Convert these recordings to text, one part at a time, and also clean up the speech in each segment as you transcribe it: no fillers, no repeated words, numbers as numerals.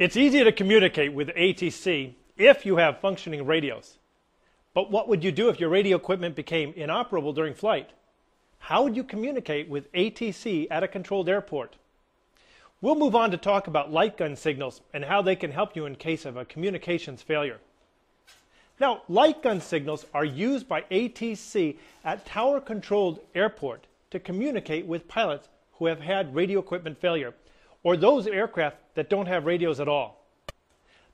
It's easy to communicate with ATC if you have functioning radios. But what would you do if your radio equipment became inoperable during flight? How would you communicate with ATC at a controlled airport? We'll move on to talk about light gun signals and how they can help you in case of a communications failure. Now, light gun signals are used by ATC at tower-controlled airport to communicate with pilots who have had radio equipment failure, or those aircraft that don't have radios at all.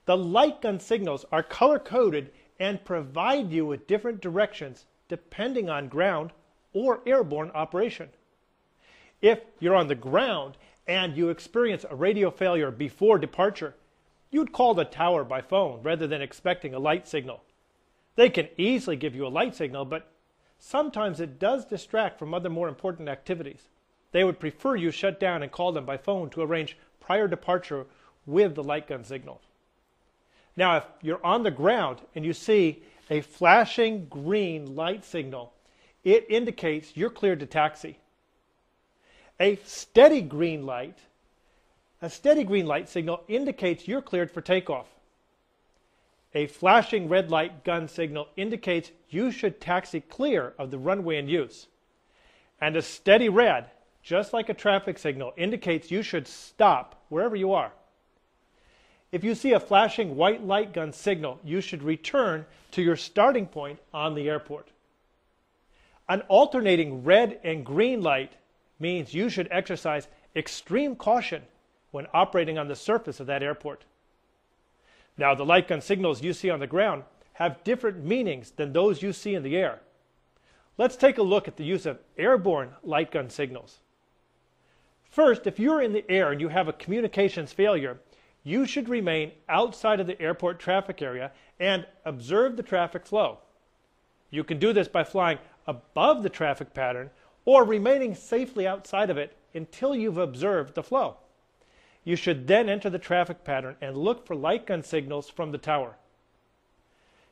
The light gun signals are color-coded and provide you with different directions depending on ground or airborne operation. If you're on the ground and you experience a radio failure before departure, you'd call the tower by phone rather than expecting a light signal. They can easily give you a light signal, but sometimes it does distract from other more important activities. They would prefer you shut down and call them by phone to arrange prior departure with the light gun signal. Now, if you're on the ground and you see a flashing green light signal, it indicates you're cleared to taxi. A steady green light signal indicates you're cleared for takeoff. A flashing red light gun signal indicates you should taxi clear of the runway in use. And a steady red, just like a traffic signal, indicates you should stop wherever you are. If you see a flashing white light gun signal, you should return to your starting point on the airport. An alternating red and green light means you should exercise extreme caution when operating on the surface of that airport. Now, the light gun signals you see on the ground have different meanings than those you see in the air. Let's take a look at the use of airborne light gun signals. First, if you're in the air and you have a communications failure, you should remain outside of the airport traffic area and observe the traffic flow. You can do this by flying above the traffic pattern or remaining safely outside of it until you've observed the flow. You should then enter the traffic pattern and look for light gun signals from the tower.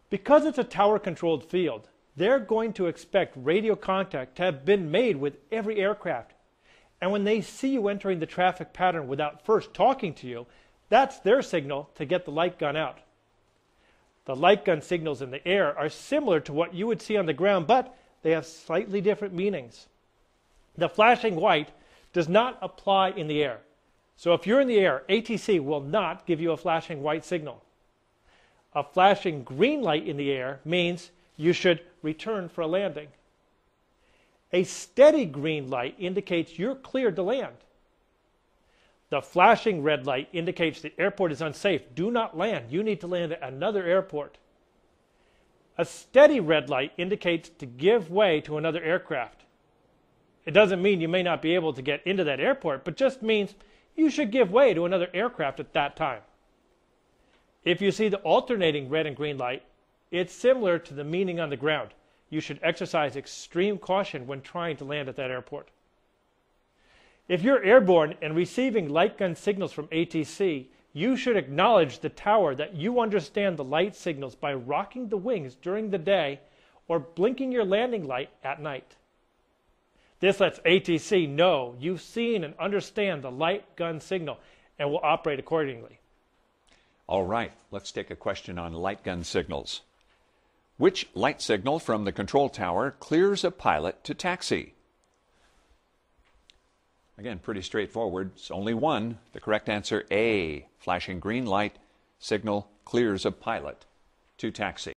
Because it's a tower-controlled field, they're going to expect radio contact to have been made with every aircraft. And when they see you entering the traffic pattern without first talking to you, that's their signal to get the light gun out. The light gun signals in the air are similar to what you would see on the ground, but they have slightly different meanings. The flashing white does not apply in the air. So if you're in the air, ATC will not give you a flashing white signal. A flashing green light in the air means you should return for a landing. A steady green light indicates you're cleared to land. The flashing red light indicates the airport is unsafe. Do not land. You need to land at another airport. A steady red light indicates to give way to another aircraft. It doesn't mean you may not be able to get into that airport, but just means you should give way to another aircraft at that time. If you see the alternating red and green light, it's similar to the meaning on the ground. You should exercise extreme caution when trying to land at that airport. If you're airborne and receiving light gun signals from ATC, you should acknowledge the tower that you understand the light signals by rocking the wings during the day or blinking your landing light at night. This lets ATC know you've seen and understand the light gun signal and will operate accordingly. All right, let's take a question on light gun signals. Which light signal from the control tower clears a pilot to taxi? Again, pretty straightforward. It's only one. The correct answer, A, flashing green light signal clears a pilot to taxi.